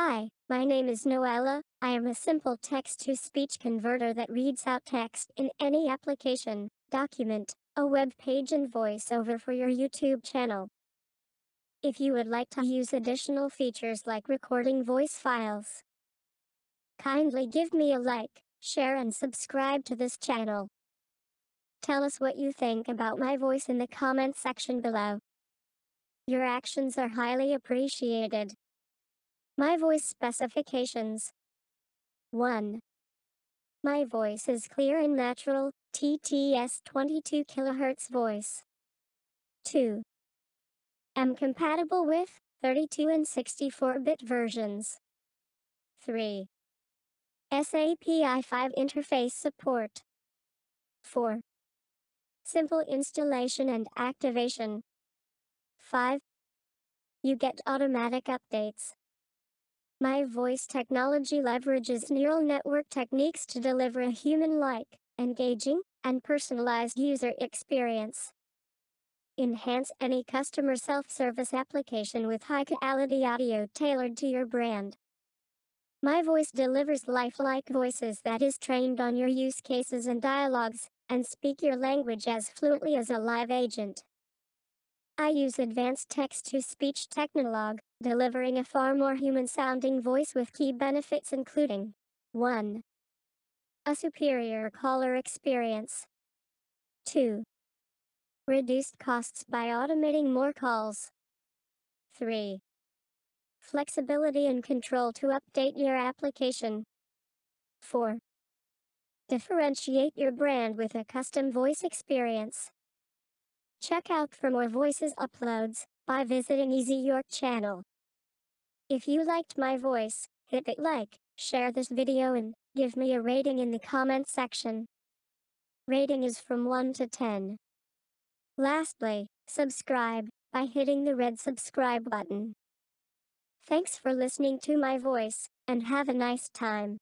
Hi, my name is Noella. I am a simple text-to-speech converter that reads out text in any application, document, a web page, and voiceover for your YouTube channel. If you would like to use additional features like recording voice files, kindly give me a like, share, and subscribe to this channel. Tell us what you think about my voice in the comment section below. Your actions are highly appreciated. My voice specifications. 1. My voice is clear and natural, TTS 22 kHz voice. 2. Am compatible with 32 and 64-bit versions. 3. SAPI 5 interface support. 4. Simple installation and activation. 5. You get automatic updates. My voice technology leverages neural network techniques to deliver a human-like, engaging, and personalized user experience. Enhance any customer self-service application with high-quality audio tailored to your brand. My voice delivers lifelike voices that is trained on your use cases and dialogues, and speak your language as fluently as a live agent. I use advanced text-to-speech technology, delivering a far more human-sounding voice with key benefits including 1. A superior caller experience. 2. Reduced costs by automating more calls. 3. Flexibility and control to update your application. 4. Differentiate your brand with a custom voice experience. Check out for more voices uploads by visiting Easy York channel. If you liked my voice, hit that like, share this video, and give me a rating in the comment section. Rating is from 1 to 10. Lastly, subscribe by hitting the red subscribe button. Thanks for listening to my voice, and have a nice time.